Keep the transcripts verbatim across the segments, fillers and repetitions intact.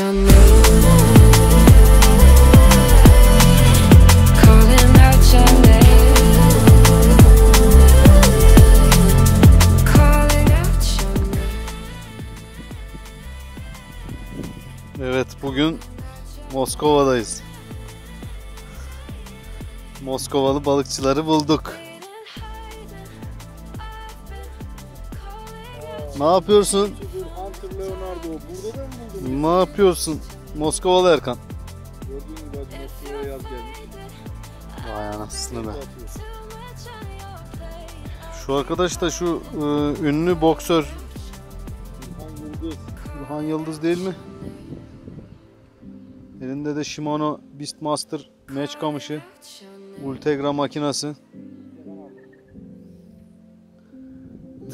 Evet, bugün Moskova'dayız. Moskovalı balıkçıları bulduk. Ne yapıyorsun? Ne yapıyorsun? Moskovalı Erkan. Gördüğünüz gibi Moskova'ya yaz gelmiş. Vay anasını be. Şu arkadaş da şu ıı, ünlü boksör. İlhan Yıldız. İlhan Yıldız değil mi? Elinde de Shimano Beastmaster meç kamışı, Ultegra makinası.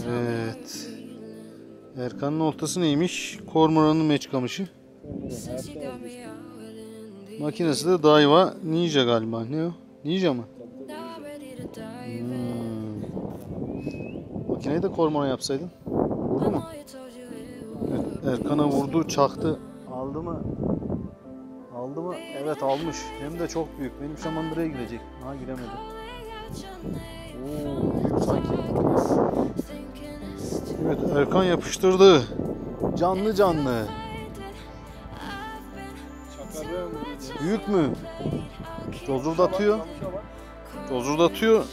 Evet. Erkan'ın oltası neymiş? Cormoran'ın meç kamışı. Makinesi de Daiwa Ninja galiba. Ne o? Ninja mı? Hmm. Makineyi de Cormoran yapsaydın. Vurdu mu? Er Erkan'a vurdu, çaktı. Aldı mı? Aldı mı? Evet almış. Hem de çok büyük. Benim şamandıraya girecek. Ha giremedi. Oo, büyük sanki. Evet, Erkan yapıştırdı. Canlı canlı. Büyük mü? Cozurdatıyor. Cozurdatıyor.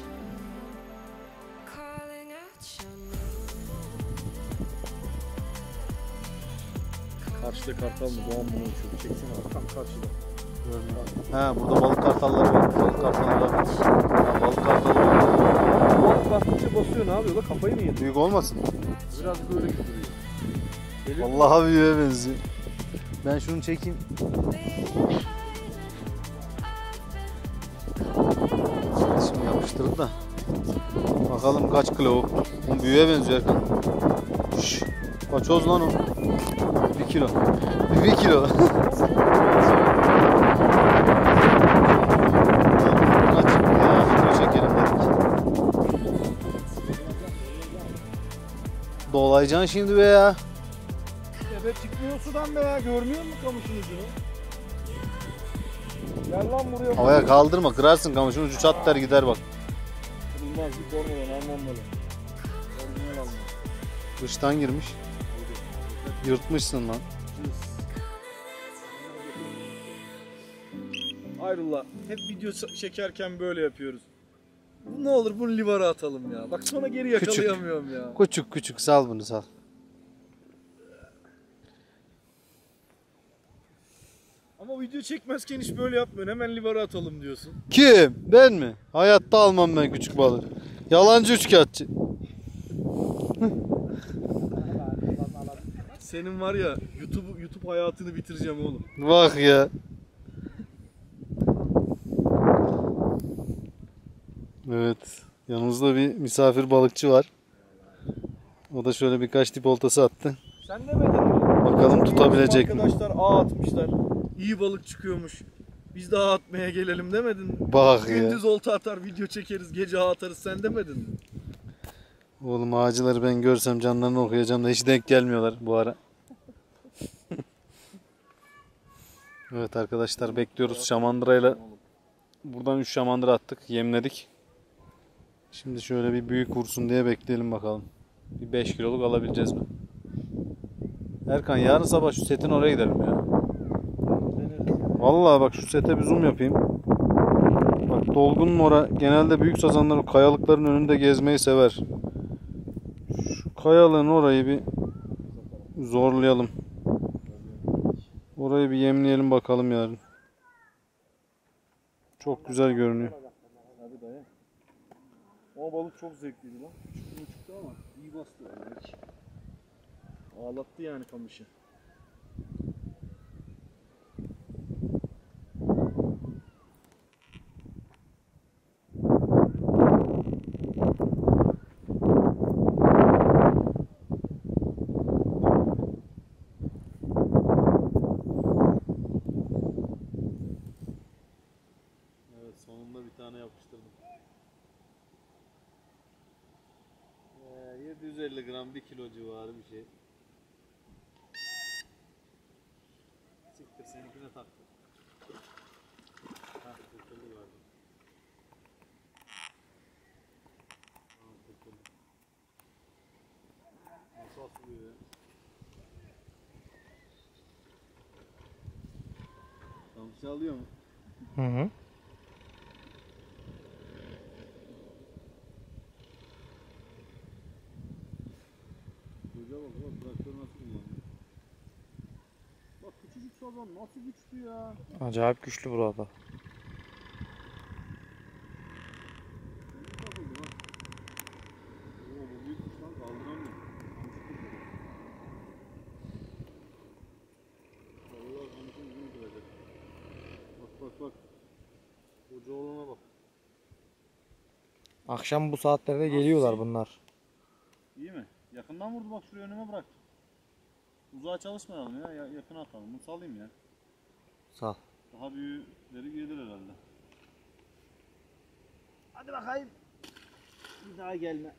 Karşıda kartal mı? Doğan bunu uçuyor. Çeksin abi. Tam karşıda. He, burada balık kartalları var. Balık kartalları var. Ha, balık kartalları var. Balık bastıkça basıyor. Ne yapıyor? Da kafayı mı yedi? Büyük olmasın? Biraz böyle gidiyor. Vallahi büyüğe benziyor. Ben şunu çekeyim. Şimdi yapıştırdım da. Bakalım kaç kilo o. O büyüğe benziyor Erkan. Şşş. Kaçoz lan o. Bir kilo. Bir kilo. Dolayacaksın şimdi be ya. Ebe çıkmıyor sudan be ya. Görmüyor musun kamışın ucunu? Gel lan buraya. Havaya kaldırma. Kırarsın kamışın ucu, çat der gider bak. Kırılmaz. Bir kormadan anlamalı. Kıştan girmiş. Yırtmışsın lan. Hayrola, hep video çekerken böyle yapıyoruz. Ne olur bunu livara atalım ya. Bak sonra geri yakalayamıyorum küçük ya. Küçük küçük sal bunu sal. Ama video çekmezken hiç böyle yapmıyorsun. Hemen livara atalım diyorsun. Kim? Ben mi? Hayatta almam ben küçük balığı. Yalancı üçkağıtçı. Senin var ya, YouTube YouTube hayatını bitireceğim oğlum. Bak ya. Evet, yanımızda bir misafir balıkçı var. O da şöyle birkaç tip oltası attı. Sen demedin mi? Bakalım tutabilecek mi? Arkadaşlar ağ atmışlar. İyi balık çıkıyormuş. Biz de ağ atmaya gelelim demedin mi? Bak ya. Gündüz olta atar, video çekeriz, gece ağ atarız, sen demedin mi? Oğlum ağacıları ben görsem canlarını okuyacağım da hiç denk gelmiyorlar bu ara. Evet arkadaşlar, bekliyoruz şamandırayla. Buradan üç şamandıra attık, yemledik. Şimdi şöyle bir büyük vursun diye bekleyelim bakalım. Bir beş kiloluk alabileceğiz mi? Erkan yarın sabah şu setin oraya gidelim ya. Vallahi bak şu sete bir zoom yapayım. Bak dolgun mora genelde büyük sazanlar o kayalıkların önünde gezmeyi sever. Kayalığın orayı bir zorlayalım. Orayı bir yemleyelim bakalım yarın. Çok güzel görünüyor. O balık çok zevkliydi lan. Çıktı çıktı ama iyi bastı belki. Ağlattı yani kamışı. yedi yüz elli gram, bir kilo civarı bir şey. tak. Ha, kurtuldu galiba. Tamam, kurtuldu. Nasıl asılıyor ya? Kamçı alıyor mu? Hı hı. Hocam bak, bak traktör nasıl kullanıyor? Bak küçücük sazan nasıl güçlü ya? Acayip güçlü burada. Akşam bu saatlerde nasıl geliyorlar şey? Bunlar. İyi mi? Yakından vurdu bak, şuraya önüme bırak. Uzağa çalışmayalım ya, yakına atalım. Bunu salayım ya. Sal. Daha büyükleri gelir herhalde. Hadi bakayım. Bir daha gelme.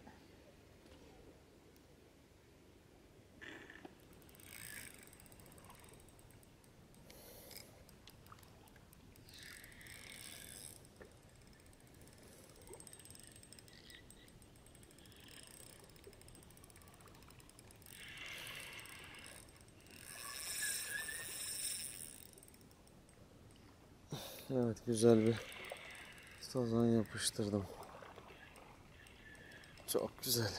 Evet, güzel bir sazan yapıştırdım. Çok güzel.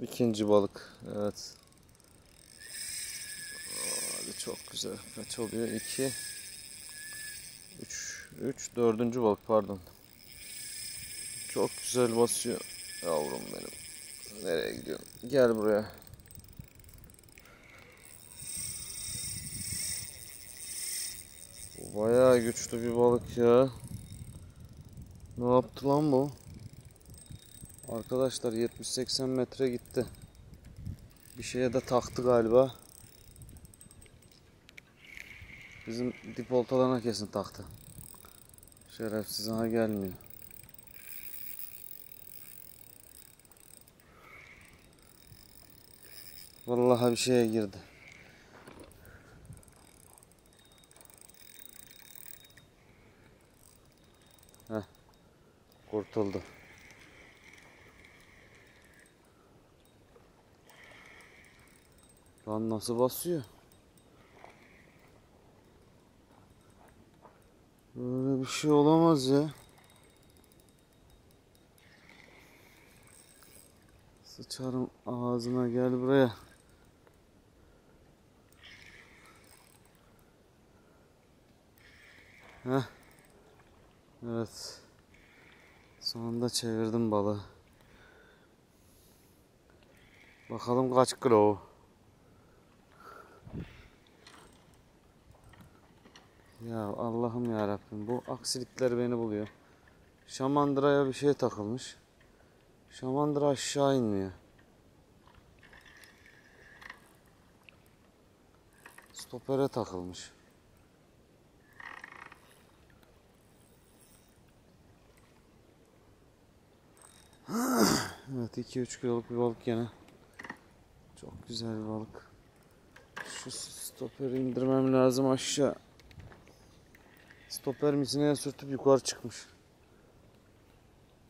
İkinci balık, evet. Hadi çok güzel. Kaç oluyor? İki, üç, üç, dördüncü balık pardon. Çok güzel basıyor. Yavrum benim. Nereye gidiyorsun? Gel buraya. Bu bayağı güçlü bir balık ya. Ne yaptı lan bu? Arkadaşlar yetmiş seksen metre gitti. Bir şeye de taktı galiba. Bizim dip oltalarına kesin taktı. Şerefsiz ha gelmiyor. Vallahi bir şeye girdi. Heh. Kurtuldu. Lan nasıl basıyor? Böyle bir şey olamaz ya. Sıçarım ağzına, gel buraya. Heh. Evet. Sonunda çevirdim balığı. Bakalım kaç kilo. Ya Allah'ım ya Rabbim, bu aksilikler beni buluyor. Şamandıraya bir şey takılmış. Şamandıra aşağı inmiyor. Stopere takılmış. Evet, iki üç kiloluk bir balık gene. Çok güzel bir balık. Şu stoperi indirmem lazım aşağı. Stoper misineye sürtüp yukarı çıkmış.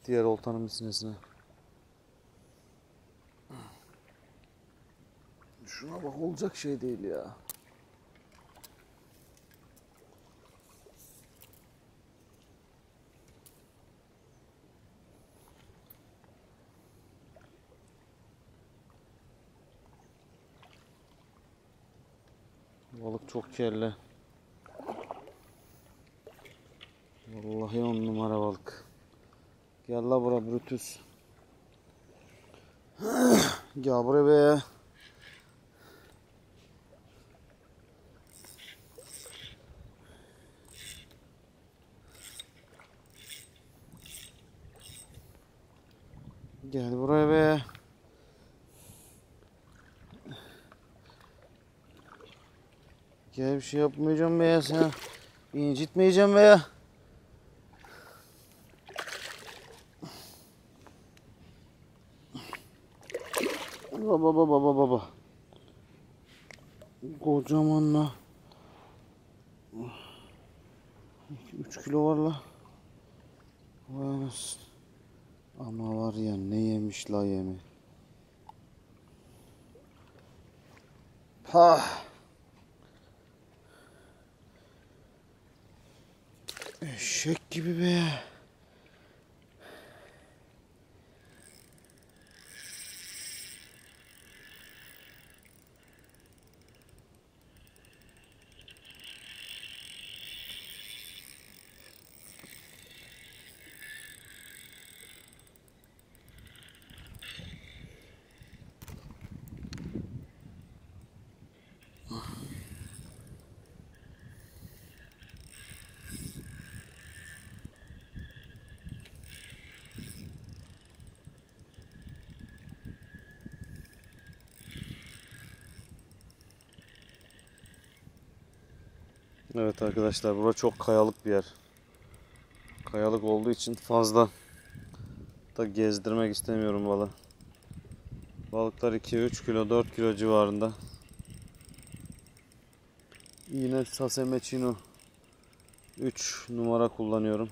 Diğer oltanın misinesine. Şuna bak, olacak şey değil ya. Balık çok kirli. Vallahi on numara balık. Gel la bura Brutus. Gel buraya be. Gel buraya be. Gel, bir şey yapmayacağım be sana. İncitmeyeceğim be. Baba baba baba baba. Kocaman la. üç kilo var la. Ama var ya, ne yemiş la yemi. Pah. Eşek gibi be. Evet arkadaşlar, burası çok kayalık bir yer. Kayalık olduğu için fazla da gezdirmek istemiyorum balığı. Balıklar iki üç kilo, dört kilo civarında. Yine Sasemecino üç numara kullanıyorum.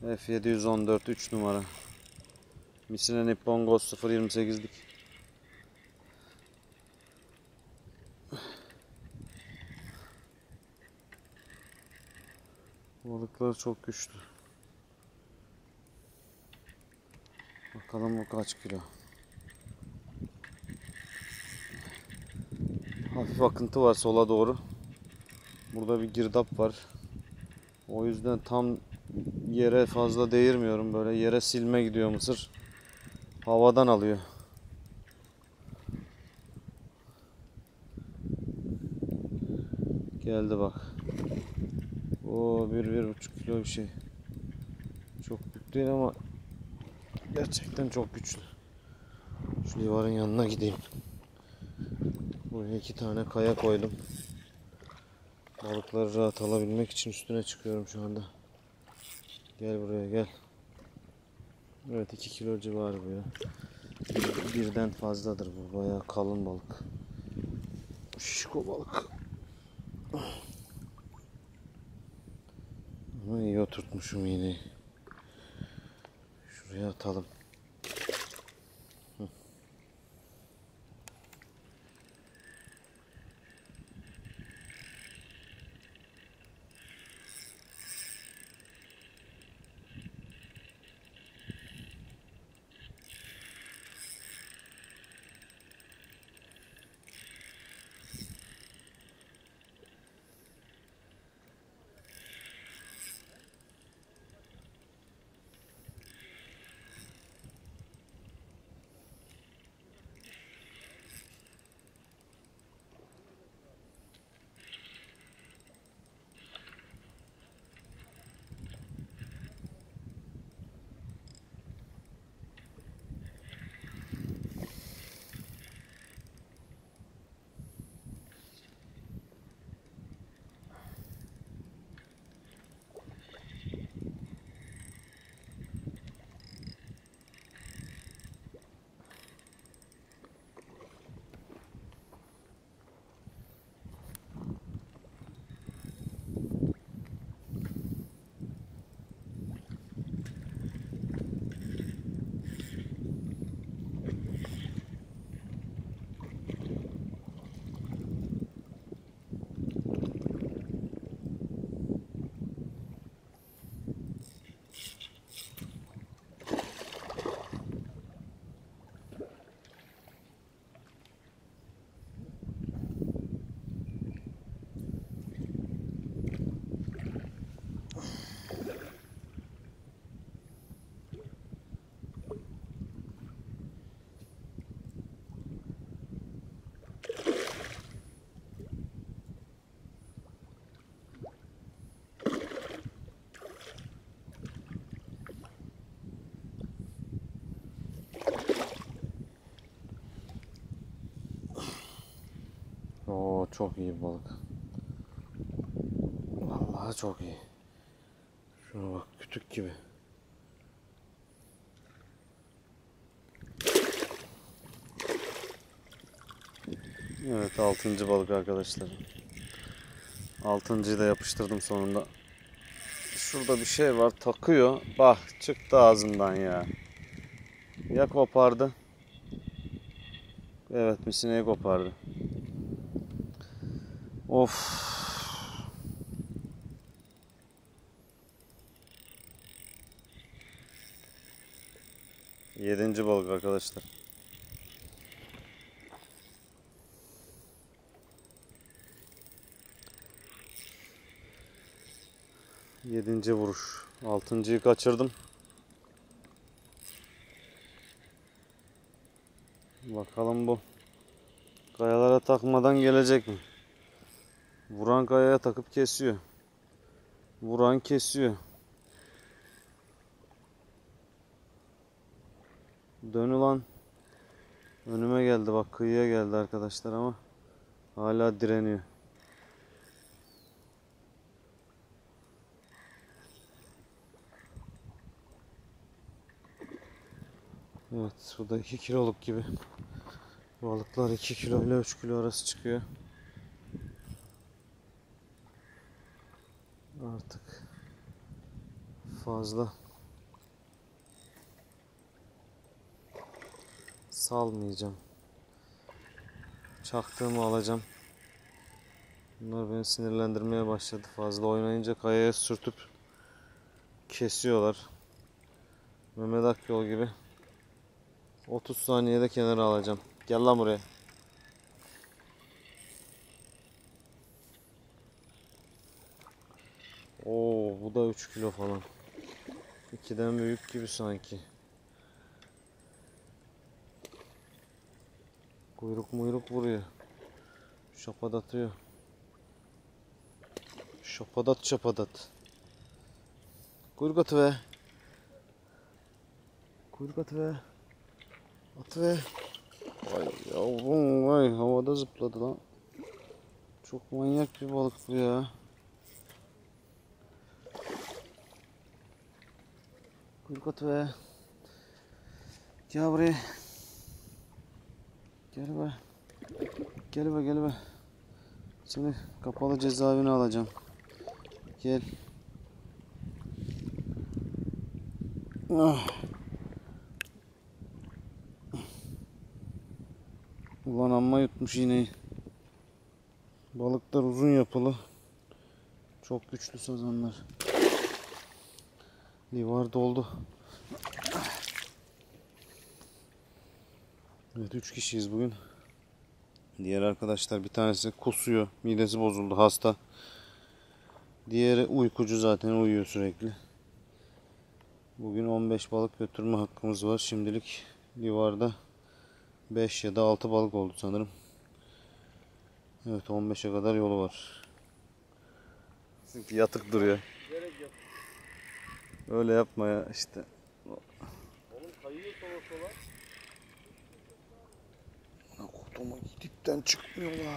F yedi yüz on dört üç numara. Misine Nippongo sıfır yirmi sekizlik. Balıklar çok güçlü. Bakalım bu kaç kilo. Hafif akıntı var sola doğru. Burada bir girdap var. O yüzden tam yere fazla değirmiyorum. Böyle yere silme gidiyor mısır. Havadan alıyor. Geldi bak. O bir, bir buçuk kilo bir şey. Çok büyük değil ama gerçekten çok güçlü. Şu livarın yanına gideyim. Buraya iki tane kaya koydum. Balıkları rahat alabilmek için üstüne çıkıyorum şu anda. Gel buraya gel. Evet, iki kilo civarı bu ya. Birden fazladır bu. Bayağı kalın balık. Şişko balık. Ama iyi oturtmuşum iğneyi. Şuraya atalım. Oo, çok iyi balık. Vallahi çok iyi. Şuna bak, kütük gibi. Evet, altıncı balık arkadaşlar. Altıncıyı da yapıştırdım sonunda. Şurada bir şey var, takıyor. Bak, çıktı ağzımdan ya. Ya kopardı. Evet, misineyi kopardı. Of. Yedinci balık arkadaşlar. Yedinci vuruş. Altıncıyı kaçırdım. Bakalım bu kayalara takmadan gelecek mi? Vuran kayaya takıp kesiyor. Vuran kesiyor. Dön ulan. Önüme geldi bak, kıyıya geldi arkadaşlar ama hala direniyor. Evet, suda iki kiloluk gibi. Balıklar iki kilo ile üç kilo arası çıkıyor. Artık fazla salmayacağım. Çaktığımı alacağım. Bunlar beni sinirlendirmeye başladı. Fazla oynayınca kayaya sürtüp kesiyorlar. Mehmet Akyol gibi. otuz saniyede kenara alacağım. Gel lan buraya. Oo, bu da üç kilo falan. ikiden büyük gibi sanki. Kuyruk muyruk vuruyor. Şapadatıyor. Şapadat şapadat. Kuyruk atı ve. Kuyruk atı ve. Atı ve. Vay yavrum vay, havada zıpladı lan. Çok manyak bir balık bu ya. Kuyruk at be. Gel buraya. Gel be. Gel be gel be. Seni kapalı cezaevine alacağım. Gel. Ah. Ulan amma yutmuş iğneyi. Balıklar uzun yapılı. Çok güçlü sazanlar. Livar doldu. Evet, üç kişiyiz bugün. Diğer arkadaşlar, bir tanesi kusuyor. Midesi bozuldu, hasta. Diğeri uykucu, zaten uyuyor sürekli. Bugün on beş balık götürme hakkımız var. Şimdilik livarda beş ya da altı balık oldu sanırım. Evet, on beşe kadar yolu var. Çünkü yatık duruyor. Öyle yapma ya işte. Oğlum kayıyor sola sola. Ana kutuma dipten çıkmıyor la.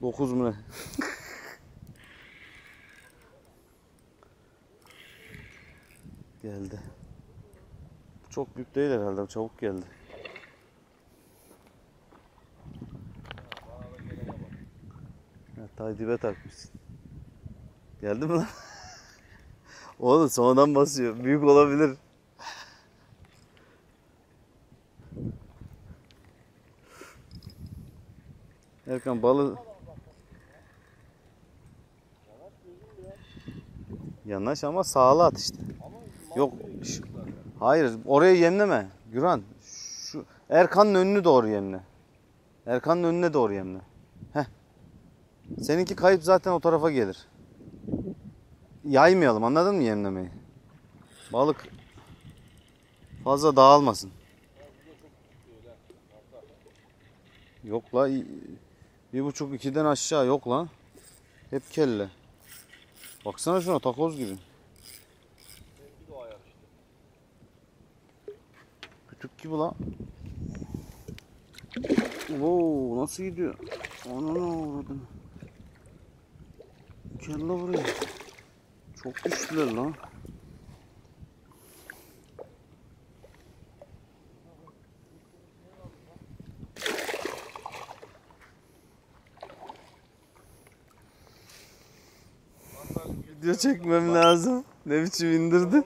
dokuz mu ne? Geldi. Çok büyük değil herhalde, çabuk geldi. Tay dibe takmışsın. Geldi mi lan? Oğlum sonradan basıyor. Büyük olabilir. Erkan balı... Yanaş ama sağlı at işte. Yok. Hayır, oraya yemleme. Gürhan. Şu Erkan'ın önünü doğru yemle. Erkan'ın önüne doğru yemle. Seninki kayıp zaten o tarafa gelir. Yaymayalım, anladın mı yemlemeyi? Balık fazla dağılmasın. Yok la, bir buçuk ikiden aşağı yok lan. Hep kelle. Baksana şuna, takoz gibi. Küçük gibi la. Oo, nasıl gidiyor? Ananı avradım. Gel la buraya. Çok güçlüler lan. Video çekmem lazım. Ne biçim indirdi?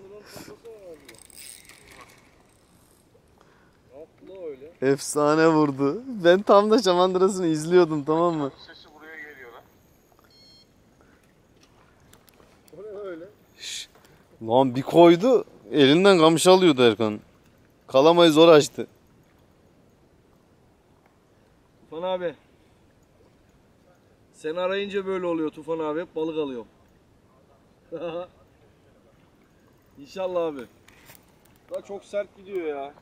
Efsane vurdu. Ben tam da şamandırasını izliyordum, tamam mı? Sesi buraya geliyor lan. O ne öyle? Şş, lan bir koydu, elinden kamış alıyordu Erkan. Kalamayı zor açtı. Tufan abi. Seni arayınca böyle oluyor Tufan abi, hep balık alıyorum. İnşallah abi. Daha çok sert gidiyor ya.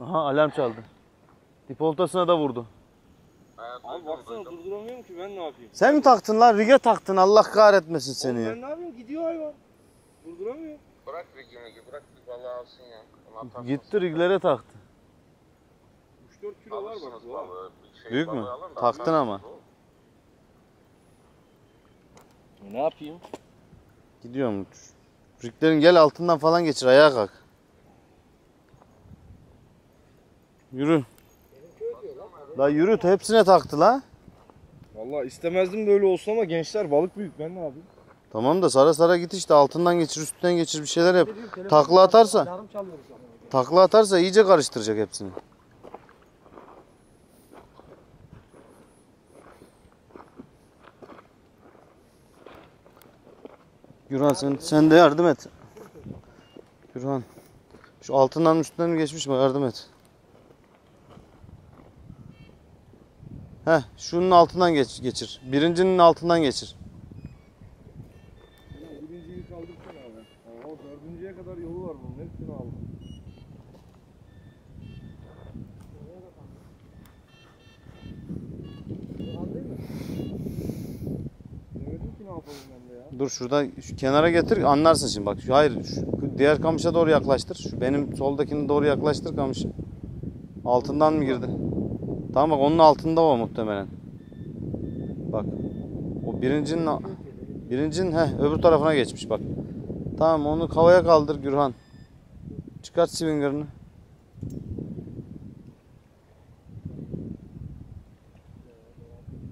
Aha, alarm çaldı. Dipoltasına da vurdu. Abi baksana, durduramıyorum ki, ben ne yapayım? Sen mi taktın lan? Rig'e taktın, Allah kahretmesin seni. Oğlum ben ne yapayım? Gidiyor hayvan. Durduramıyorum. Bırak rig'ini, bırak rig balığı alsın ya. Gitti rig'lere taktı. üç dört kilo var bana. Şey, büyük mü? Taktın ama. Ne yapayım? Gidiyor mu? Rig'lerin gel altından falan geçir, ayağa kalk. Yürü. La yürüt, hepsine taktı la. Vallahi istemezdim böyle olsun ama gençler balık büyük, ben ne yapayım? Tamam da sara sara git işte, altından geçir, üstünden geçir, bir şeyler yap. Takla atarsa, takla atarsa iyice karıştıracak hepsini. Gürhan sen, sen de yardım et. Gürhan. Şu altından üstünden mi geçmiş mi, yardım et. Heh, şunun altından geç, geçir. Birincinin altından geçir. Birinciyi kaldırsana abi. O dördüncüye kadar yolu var bunun. Hepsini aldım. Dur şurada, şu kenara getir, anlarsın şimdi bak. Hayır, şu, Diğer kamışa doğru yaklaştır. Şu benim soldakini doğru yaklaştır kamışı. Altından mı girdi? Tamam bak, onun altında o muhtemelen. Bak. O birincinin birincinin heh, öbür tarafına geçmiş bak. Tamam, onu havaya kaldır Gürhan. Çıkart swinger'ını.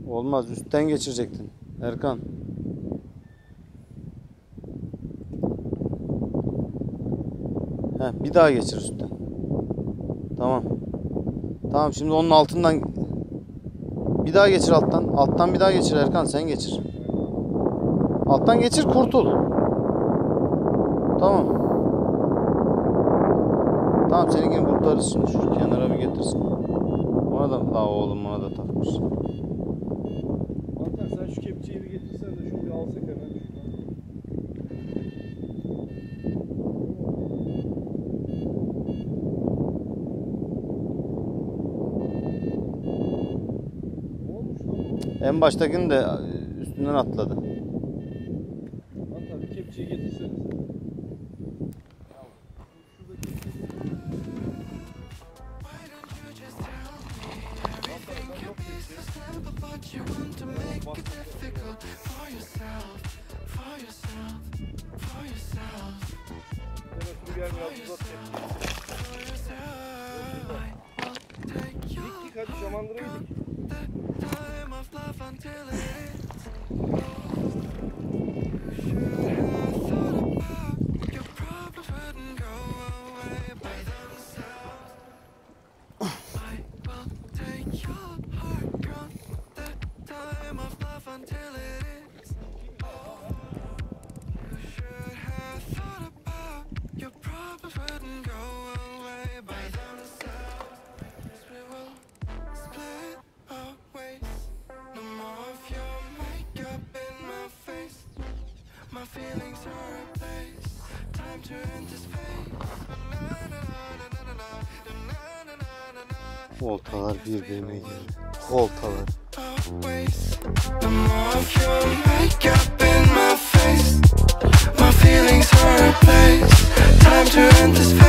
Olmaz, üstten geçirecektin Erkan. Heh, bir daha geçir üstten. Tamam. Tamam, şimdi onun altından bir daha geçir alttan. Alttan bir daha geçir Erkan, sen geçir. Alttan geçir, kurtul. Tamam. Tamam, seninkini kurtarırsın. Şu kenara bir getirsin. Ona da daha oğlum, ona da takmış. Altan, sen şu kepçeyi bir getirsen de şunu bir alsak hemen. En baştakini de üstünden atladı. Hatta bir kepçeyi getirseniz. Dik dik, hadi zamandır edik. Oltalar birbirine girdi. Oltalar.